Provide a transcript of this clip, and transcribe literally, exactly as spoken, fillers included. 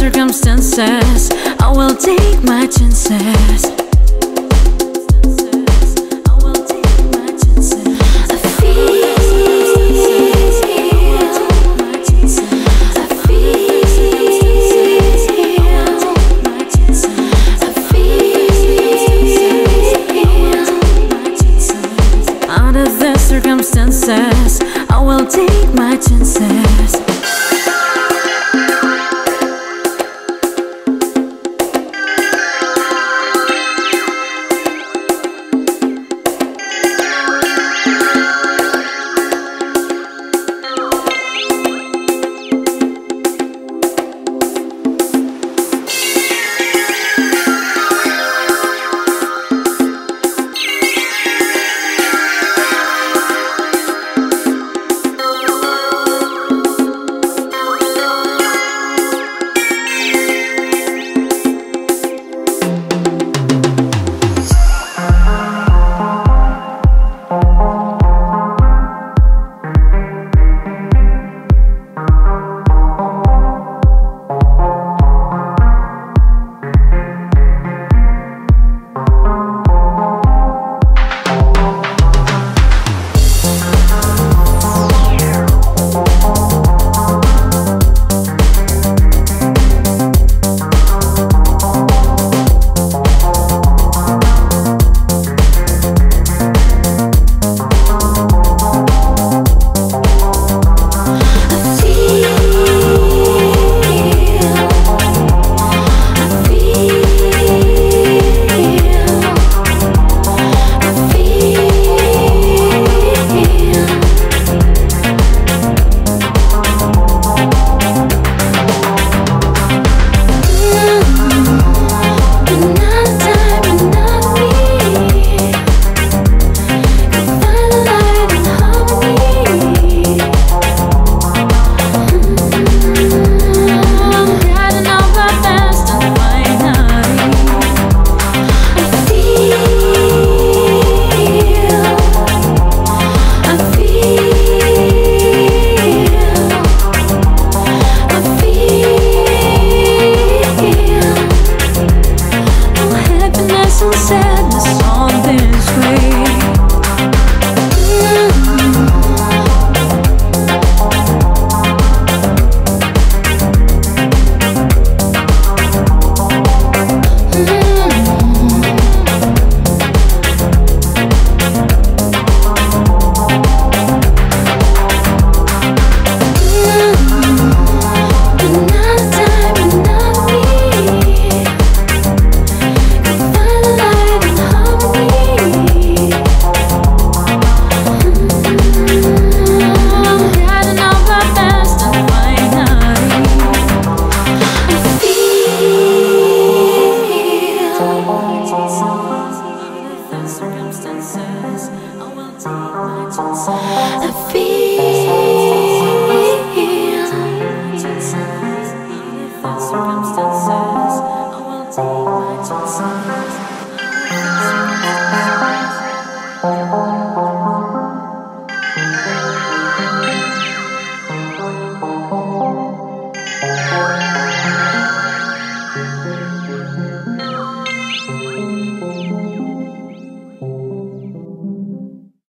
circumstances, I will take my chances. Circumstances, I will take my chances.